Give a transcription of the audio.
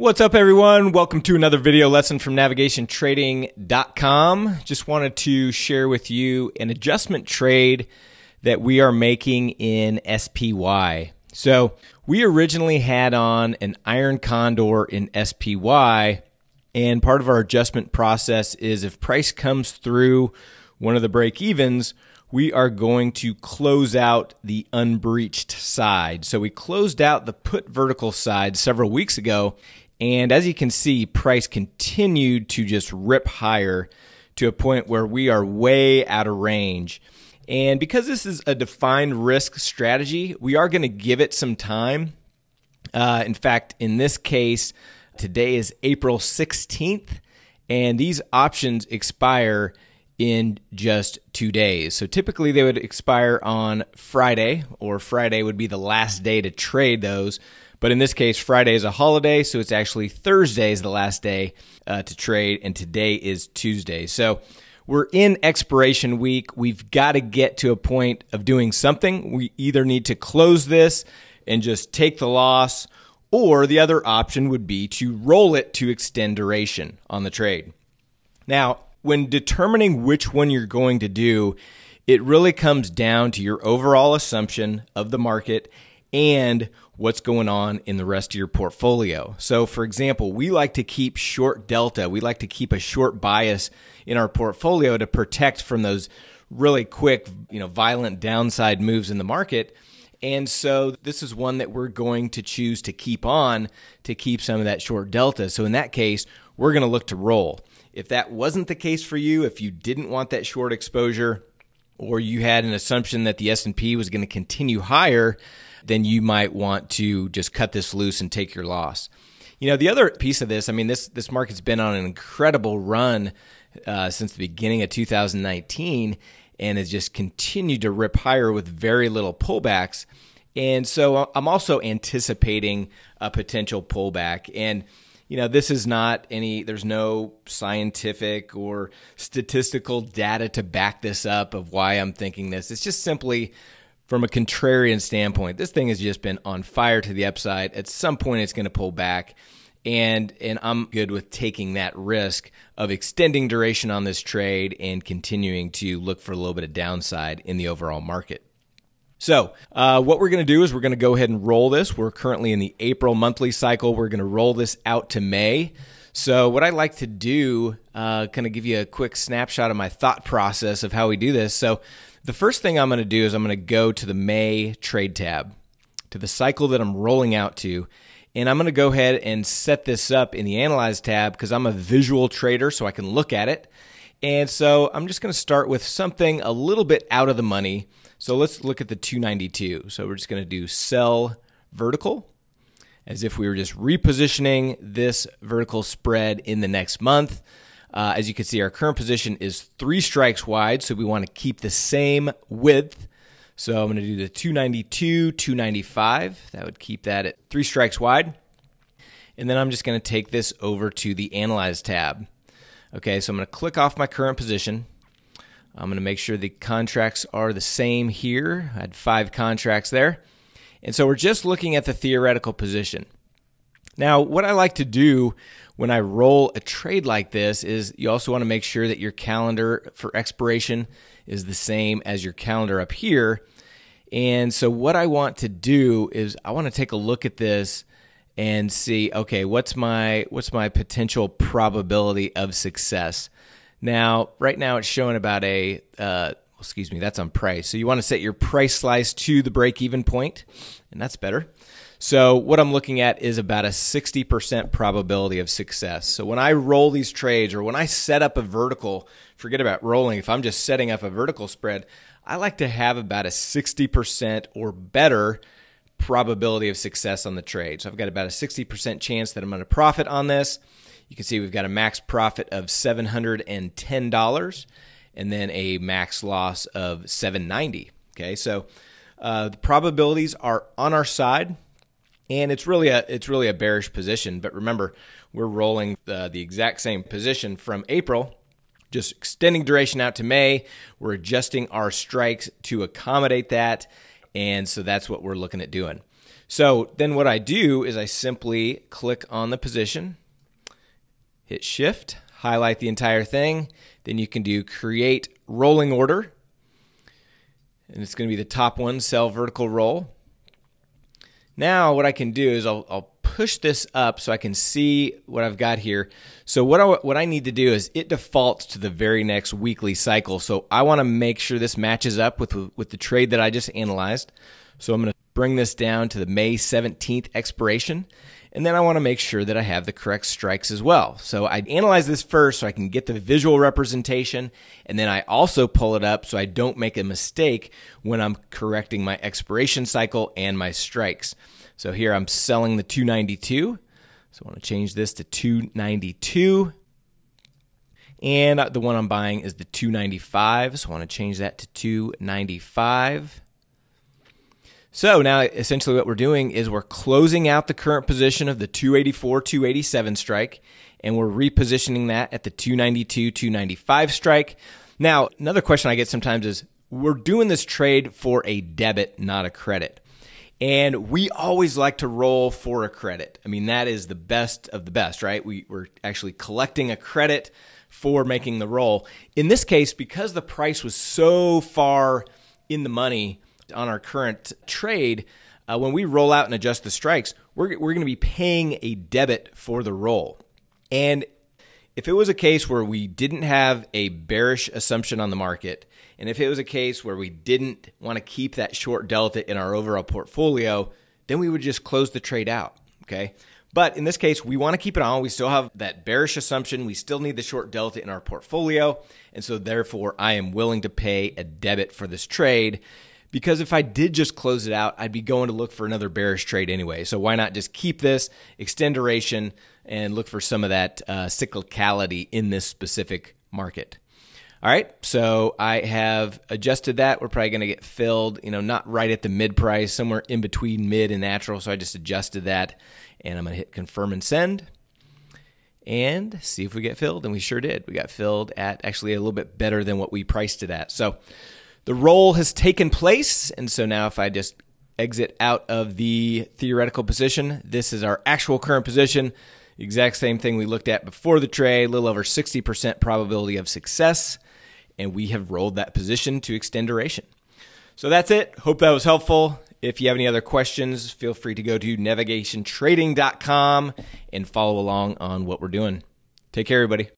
What's up, everyone? Welcome to another video lesson from NavigationTrading.com. Just wanted to share with you an adjustment trade that we are making in SPY. So we originally had on an iron condor in SPY, and part of our adjustment process is if price comes through one of the break evens, we are going to close out the unbreached side. So we closed out the put vertical side several weeks ago, and as you can see, price continued to just rip higher to a point where we are way out of range. And because this is a defined risk strategy, we are going to give it some time. In fact, in this case, today is April 16th, and these options expire in just 2 days. So typically they would expire on Friday, or Friday would be the last day to trade those. But in this case, Friday is a holiday, so it's actually Thursday is the last day to trade, and today is Tuesday. So we're in expiration week. We've got to get to a point of doing something. We either need to close this and just take the loss, or the other option would be to roll it to extend duration on the trade. Now, when determining which one you're going to do, it really comes down to your overall assumption of the market and what's going on in the rest of your portfolio. So for example, we like to keep short delta. We like to keep a short bias in our portfolio to protect from those really quick, violent downside moves in the market. And so this is one that we're going to choose to keep on to keep some of that short delta. So in that case, we're going to look to roll. If that wasn't the case for you, if you didn't want that short exposure, or you had an assumption that the S&P was going to continue higher, then you might want to just cut this loose and take your loss. You know, the other piece of this, I mean, this market's been on an incredible run since the beginning of 2019 and has just continued to rip higher with very little pullbacks. And so I'm also anticipating a potential pullback. And you know, this is not any, there's no scientific or statistical data to back this up of why I'm thinking this. It's just simply from a contrarian standpoint. This thing has just been on fire to the upside. At some point, it's going to pull back, and I'm good with taking that risk of extending duration on this trade and continuing to look for a little bit of downside in the overall market. So what we're going to do is we're going to go ahead and roll this. We're currently in the April monthly cycle. We're going to roll this out to May. So what I like to do, kind of give you a quick snapshot of my thought process of how we do this. So the first thing I'm going to do is I'm going to go to the May trade tab, to the cycle that I'm rolling out to. And I'm going to go ahead and set this up in the Analyze tab because I'm a visual trader, so I can look at it. And so I'm just going to start with something a little bit out of the money. So let's look at the 292. So we're just going to do sell vertical as if we were just repositioning this vertical spread in the next month. As you can see, our current position is 3 strikes wide, so we want to keep the same width. So I'm going to do the 292, 295. That would keep that at 3 strikes wide. And then I'm just going to take this over to the Analyze tab. Okay, so I'm going to click off my current position. I'm going to make sure the contracts are the same here. I had 5 contracts there. And so we're just looking at the theoretical position. Now, what I like to do when I roll a trade like this is you also want to make sure that your calendar for expiration is the same as your calendar up here. And so what I want to do is I want to take a look at this and see, okay, what's my potential probability of success? Now, right now it's showing about a, excuse me, that's on price. So you want to set your price slice to the break-even point, and that's better. So what I'm looking at is about a 60% probability of success. So when I roll these trades, or when I set up a vertical, forget about rolling, if I'm just setting up a vertical spread, I like to have about a 60% or better probability of success on the trade. So I've got about a 60% chance that I'm going to profit on this. You can see we've got a max profit of $710 and then a max loss of $790. Okay, so the probabilities are on our side, and it's really a bearish position. But remember, we're rolling the exact same position from April, just extending duration out to May. We're adjusting our strikes to accommodate that, and so that's what we're looking at doing. So then what I do is I simply click on the position, hit shift, highlight the entire thing. Then you can do create rolling order. And it's going to be the top one, sell vertical roll. Now what I can do is I'll push this up so I can see what I've got here. So what I need to do is it defaults to the very next weekly cycle. So I want to make sure this matches up with the trade that I just analyzed. So I'm going to bring this down to the May 17th expiration. And then I want to make sure that I have the correct strikes as well. So I analyze this first so I can get the visual representation. And then I also pull it up so I don't make a mistake when I'm correcting my expiration cycle and my strikes. So here I'm selling the 292. So I want to change this to 292. And the one I'm buying is the 295. So I want to change that to 295. So now essentially what we're doing is we're closing out the current position of the 284, 287 strike, and we're repositioning that at the 292, 295 strike. Now, another question I get sometimes is, we're doing this trade for a debit, not a credit. And we always like to roll for a credit. I mean, that is the best of the best, right? We're actually collecting a credit for making the roll. In this case, because the price was so far in the money on our current trade, when we roll out and adjust the strikes, we're going to be paying a debit for the roll. And if it was a case where we didn't have a bearish assumption on the market, and if it was a case where we didn't want to keep that short delta in our overall portfolio, then we would just close the trade out, okay? But in this case, we want to keep it on. We still have that bearish assumption. We still need the short delta in our portfolio. And so therefore, I am willing to pay a debit for this trade, because if I did just close it out, I'd be going to look for another bearish trade anyway. So why not just keep this, extend duration, and look for some of that cyclicality in this specific market. All right, so I have adjusted that. We're probably going to get filled, you know, not right at the mid price, somewhere in between mid and natural. So I just adjusted that, and I'm going to hit confirm and send and see if we get filled, and we sure did. We got filled at actually a little bit better than what we priced it at. So the roll has taken place, and so now if I just exit out of the theoretical position, this is our actual current position, exact same thing we looked at before the trade, a little over 60% probability of success, and we have rolled that position to extend duration. So that's it. Hope that was helpful. If you have any other questions, feel free to go to NavigationTrading.com and follow along on what we're doing. Take care, everybody.